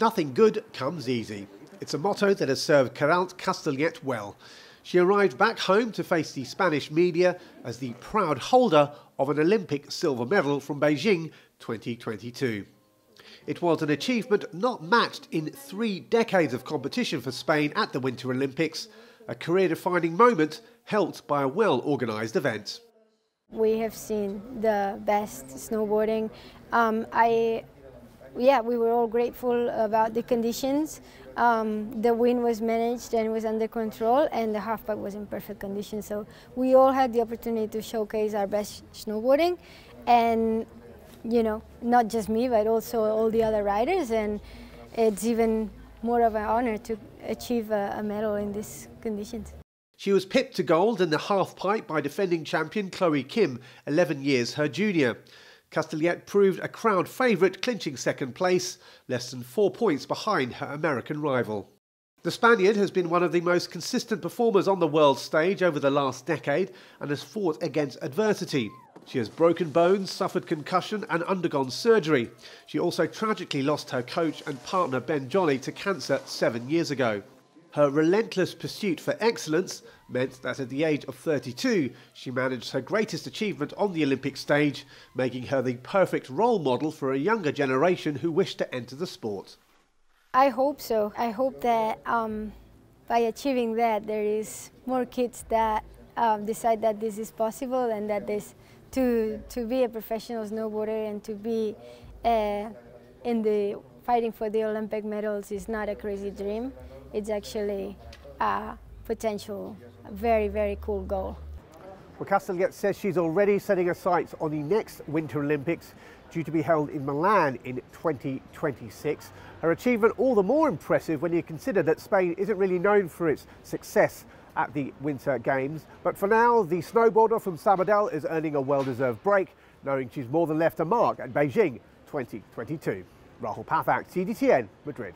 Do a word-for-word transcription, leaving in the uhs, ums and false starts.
Nothing good comes easy. It's a motto that has served Queralt Castellet well. She arrived back home to face the Spanish media as the proud holder of an Olympic silver medal from Beijing twenty twenty-two. It was an achievement not matched in three decades of competition for Spain at the Winter Olympics, a career-defining moment helped by a well-organised event. We have seen the best snowboarding. Um, I, yeah, we were all grateful about the conditions. Um, the wind was managed and was under control, and the halfpipe was in perfect condition. So we all had the opportunity to showcase our best snowboarding, and you know, not just me, but also all the other riders. And it's even more of an honor to achieve a, a medal in these conditions. She was pipped to gold in the halfpipe by defending champion Chloe Kim, eleven years her junior. Castellet proved a crowd favourite, clinching second place, less than four points behind her American rival. The Spaniard has been one of the most consistent performers on the world stage over the last decade and has fought against adversity. She has broken bones, suffered concussion and undergone surgery. She also tragically lost her coach and partner Ben Jolly to cancer seven years ago. Her relentless pursuit for excellence meant that at the age of thirty-two, she managed her greatest achievement on the Olympic stage, making her the perfect role model for a younger generation who wish to enter the sport. I hope so. I hope that um, by achieving that, there is more kids that um, decide that this is possible and that this, to, to be a professional snowboarder and to be uh, in the fighting for the Olympic medals is not a crazy dream. It's actually a potential, a very, very cool goal. Well, Castellet says she's already setting her sights on the next Winter Olympics, due to be held in Milan in twenty twenty-six. Her achievement all the more impressive when you consider that Spain isn't really known for its success at the Winter Games. But for now, the snowboarder from Sabadell is earning a well-deserved break, knowing she's more than left a mark at Beijing twenty twenty-two. Rahul Pathak, C D T N, Madrid.